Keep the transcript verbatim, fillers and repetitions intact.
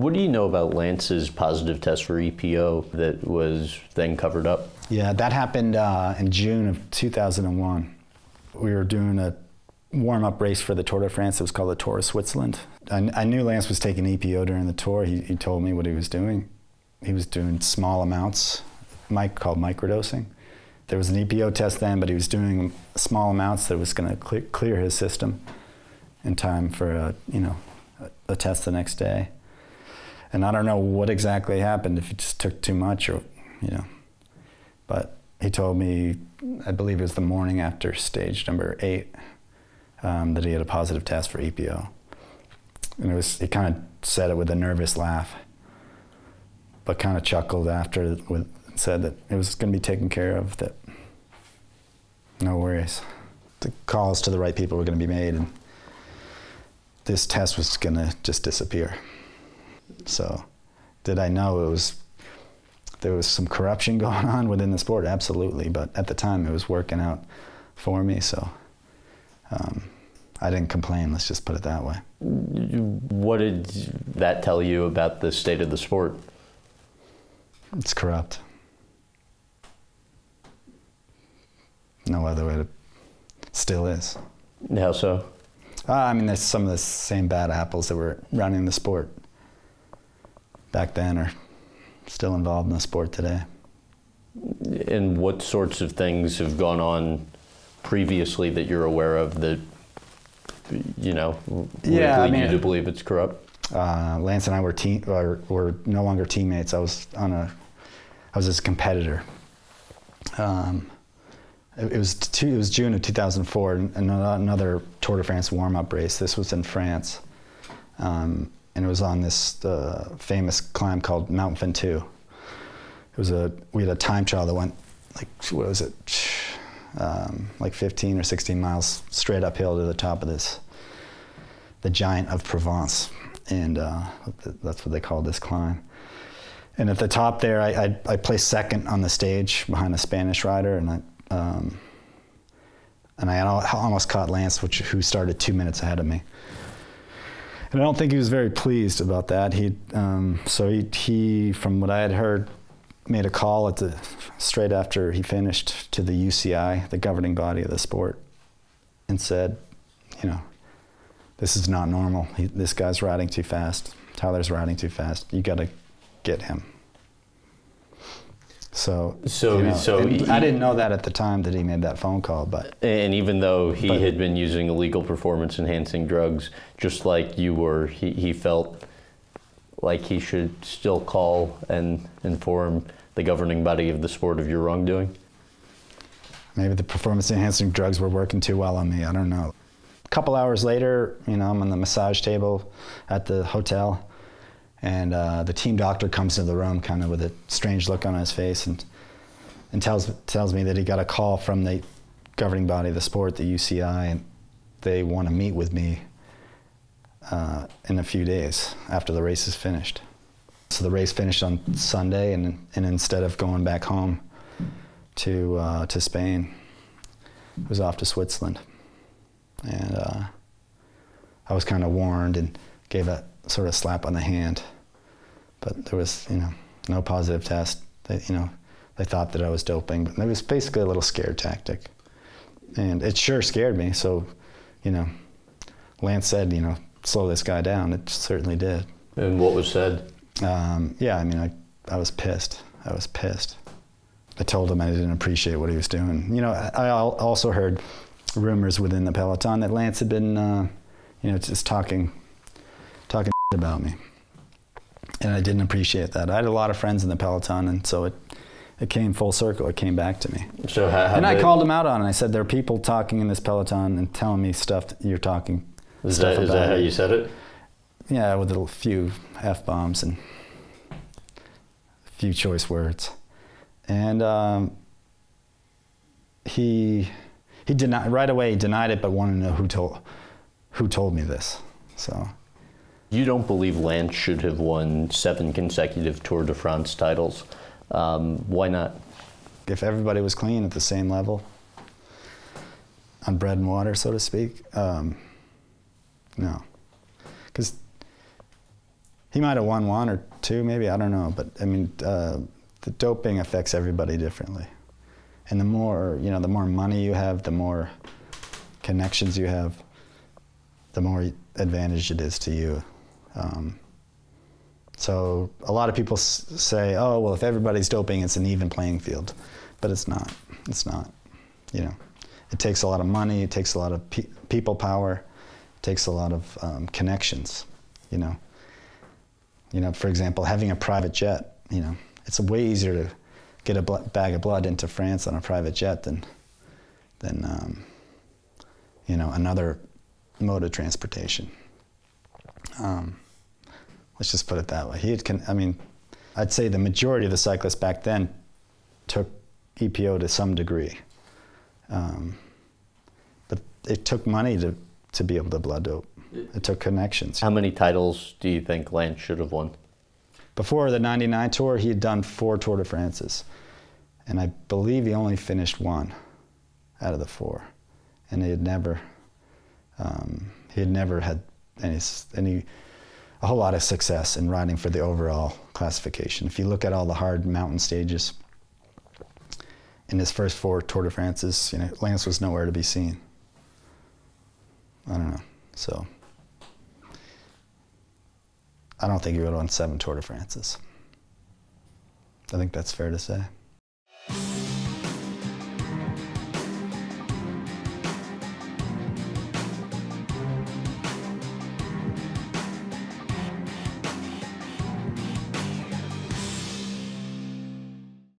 What do you know about Lance's positive test for E P O that was then covered up? Yeah, that happened uh, in June of two thousand one. We were doing a warm-up race for the Tour de France. It was called the Tour of Switzerland. I, I knew Lance was taking E P O during the tour. He, he told me what he was doing. He was doing small amounts, Mike called microdosing. There was an E P O test then, but he was doing small amounts that was going to clear, clear his system in time for a, you know, a, a test the next day. And I don't know what exactly happened, if he just took too much or, you know. But he told me, I believe it was the morning after stage number eight, um, that he had a positive test for E P O. And it was, he kind of said it with a nervous laugh, but kind of chuckled after with, said that it was going to be taken care of, that no worries. The calls to the right people were going to be made, and this test was going to just disappear. So did I know it was, there was some corruption going on within the sport? Absolutely, but at the time it was working out for me, so um, I didn't complain, let's just put it that way. What did that tell you about the state of the sport? It's corrupt. No other way to, still is. How so? Uh, I mean, there's some of the same bad apples that were running the sport back then are still involved in the sport today. And what sorts of things have gone on previously that you're aware of that, you know, yeah, would lead I mean, you to believe it's corrupt? Uh, Lance and I were, te or, were no longer teammates. I was on a, I was his competitor. Um, it, it, was two, it was June of two thousand four, another Tour de France warm-up race. This was in France. Um, and it was on this uh, famous climb called Mount Ventoux. It was a, we had a time trial that went like, what was it? Um, like fifteen or sixteen miles straight uphill to the top of this, the Giant of Provence. And uh, that's what they call this climb. And at the top there, I, I, I placed second on the stage behind a Spanish rider, and I, um, and I had all, almost caught Lance, which, who started two minutes ahead of me. And I don't think he was very pleased about that. He, um, so he, he, from what I had heard, made a call at the, straight after he finished to the U C I, the governing body of the sport, and said, you know, this is not normal. He, this guy's riding too fast. Tyler's riding too fast. You got to get him. So, so, you know, so he, I didn't know that at the time that he made that phone call, but and even though he but, had been using illegal performance-enhancing drugs, just like you were, he, he felt like he should still call and inform the governing body of the sport of your wrongdoing. Maybe the performance-enhancing drugs were working too well on me. I don't know. Couple hours later, you know, I'm on the massage table at the hotel, and uh, the team doctor comes into the room kind of with a strange look on his face, and and tells tells me that he got a call from the governing body of the sport, the U C I, and they want to meet with me uh, in a few days after the race is finished. So the race finished on Sunday, and and instead of going back home to uh, to Spain, I was off to Switzerland. And uh, I was kind of warned and gave a sort of slap on the hand, but there was, you know, no positive test. They, you know, they thought that I was doping, but it was basically a little scare tactic, and it sure scared me. So, you know, Lance said, you know, slow this guy down. It certainly did. And what was said? Um, yeah, I mean, I I was pissed. I was pissed. I told him I didn't appreciate what he was doing. You know, I, I also heard rumors within the Peloton that Lance had been, uh, you know, just talking, talking about me, and I didn't appreciate that. I had a lot of friends in the Peloton, and so it, it came full circle. It came back to me. So how, how and I called him out on it. I said, "There are people talking in this Peloton and telling me stuff that you're talking." Is that is that how you said it? Yeah, with a few F-bombs and a few choice words, and um, he. He denied, right away he denied it, but wanted to know who told, who told me this, so. You don't believe Lance should have won seven consecutive Tour de France titles. Um, why not? If everybody was clean at the same level, on bread and water, so to speak, um, no. Because he might have won one or two, maybe, I don't know. But I mean, uh, the doping affects everybody differently. And the more, you know, the more money you have, the more connections you have, the more advantage it is to you. Um, so a lot of people s say, oh, well, if everybody's doping, it's an even playing field. But it's not, it's not, you know. It takes a lot of money, it takes a lot of pe people power, it takes a lot of um, connections, you know. You know, for example, having a private jet, you know, it's way easier to get a bag of blood into France on a private jet than, than um, you know, another mode of transportation. Um, let's just put it that way. He had, con I mean, I'd say the majority of the cyclists back then took E P O to some degree. Um, but it took money to, to be able to blood dope. It took connections. How many titles do you think Lance should have won? Before the ninety-nine tour, he had done four Tour de France's. And I believe he only finished one out of the four. And he had never, um, he had never had any, any, a whole lot of success in riding for the overall classification. If you look at all the hard mountain stages, in his first four Tour de France's, you know, Lance was nowhere to be seen. I don't know, so. I don't think he would have won seven Tour de France's. I think that's fair to say.